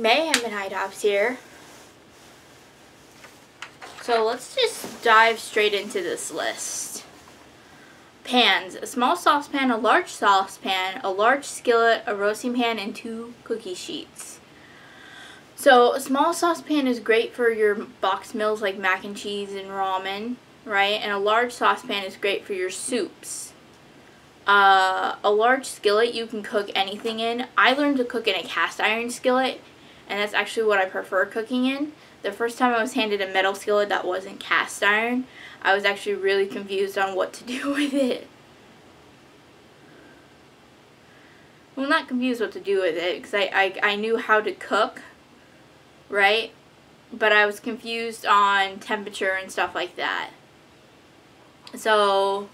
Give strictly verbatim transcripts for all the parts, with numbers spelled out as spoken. Mayhem and High Tops here. So let's just dive straight into this list. Pans. A small saucepan, a large saucepan, a large skillet, a roasting pan, and two cookie sheets. So a small saucepan is great for your box meals like mac and cheese and ramen, right? And a large saucepan is great for your soups. Uh, a large skillet you can cook anything in. I learned to cook in a cast iron skillet, and that's actually what I prefer cooking in. The first time I was handed a metal skillet that wasn't cast iron, I was actually really confused on what to do with it. Well, not confused what to do with it, because I, I, I knew how to cook, right? But I was confused on temperature and stuff like that. So,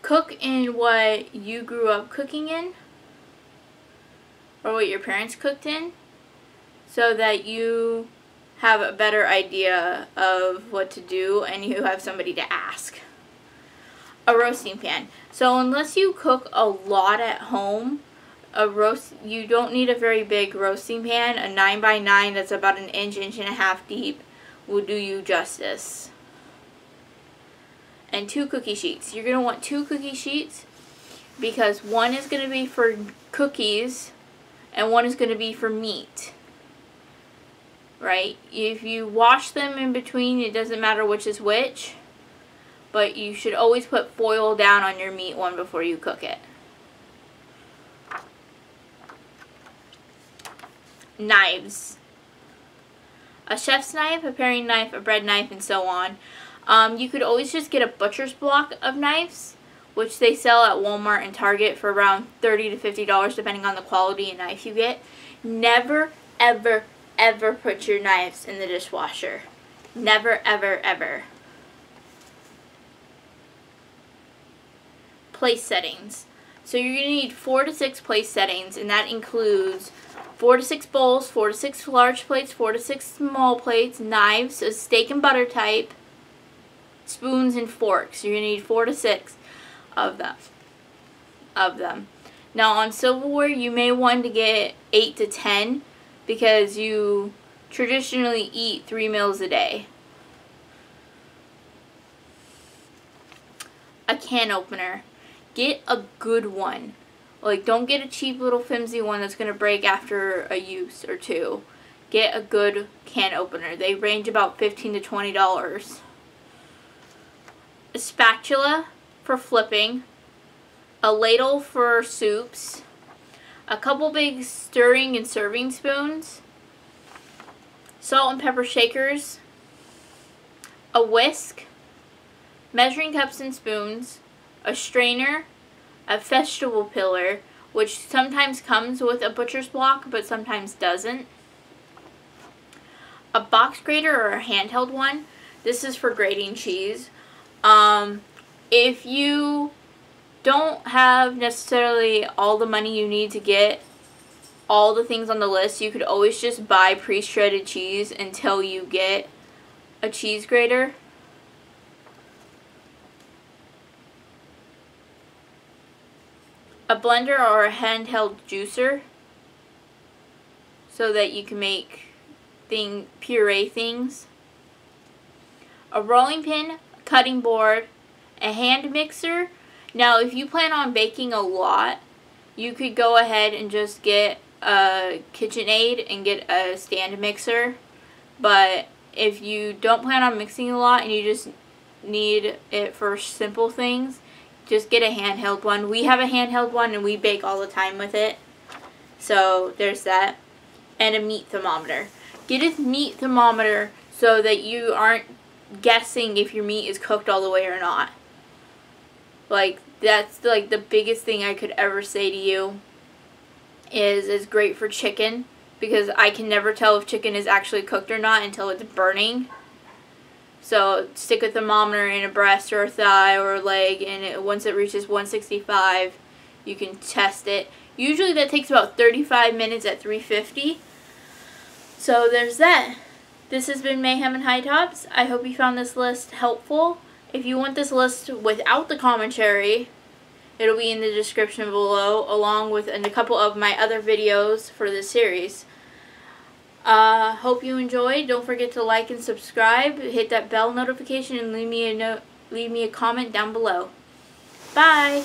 cook in what you grew up cooking in, or what your parents cooked in, so that you have a better idea of what to do and you have somebody to ask. A roasting pan. So unless you cook a lot at home, a roast you don't need a very big roasting pan. A nine by nine that's about an inch, inch and a half deep will do you justice. And two cookie sheets. You're going to want two cookie sheets because one is going to be for cookies and one is going to be for meat. Right? If you wash them in between, it doesn't matter which is which, but you should always put foil down on your meat one before you cook it. Knives. A chef's knife, a paring knife, a bread knife, and so on. Um, you could always just get a butcher's block of knives, which they sell at Walmart and Target for around thirty to fifty dollars depending on the quality of knife you get. Never, ever, ever put your knives in the dishwasher. Never, ever, ever. Place settings. So you're going to need four to six place settings, and that includes four to six bowls, four to six large plates, four to six small plates, knives, so steak and butter type, spoons and forks. You're going to need four to six of them. Of them. Now on silverware, you may want to get eight to ten. Because you traditionally eat three meals a day. A can opener. Get a good one. Like, don't get a cheap little flimsy one that's going to break after a use or two. Get a good can opener. They range about fifteen to twenty dollars. A spatula for flipping. A ladle for soups. A couple big stirring and serving spoons, salt and pepper shakers, a whisk, measuring cups and spoons, a strainer, a vegetable peeler, which sometimes comes with a butcher's block but sometimes doesn't, a box grater or a handheld one. This is for grating cheese. Um, if you don't have necessarily all the money you need to get all the things on the list, you could always just buy pre-shredded cheese until you get a cheese grater. A blender or a handheld juicer so that you can make thing puree things. A rolling pin, a cutting board, a hand mixer. Now, if you plan on baking a lot, you could go ahead and just get a KitchenAid and get a stand mixer. But if you don't plan on mixing a lot and you just need it for simple things, just get a handheld one. We have a handheld one and we bake all the time with it. So, there's that. And a meat thermometer. Get a meat thermometer so that you aren't guessing if your meat is cooked all the way or not. Like, that's like the biggest thing I could ever say to you is it's great for chicken, because I can never tell if chicken is actually cooked or not until it's burning. So stick a thermometer in a breast or a thigh or a leg, and it, once it reaches one sixty-five, you can test it. Usually that takes about thirty-five minutes at three fifty. So there's that. This has been Mayhem and High Tops. I hope you found this list helpful. If you want this list without the commentary, it'll be in the description below, along with a couple of my other videos for this series. Uh, hope you enjoyed. Don't forget to like and subscribe. Hit that bell notification and leave me a note, leave me a comment down below. Bye!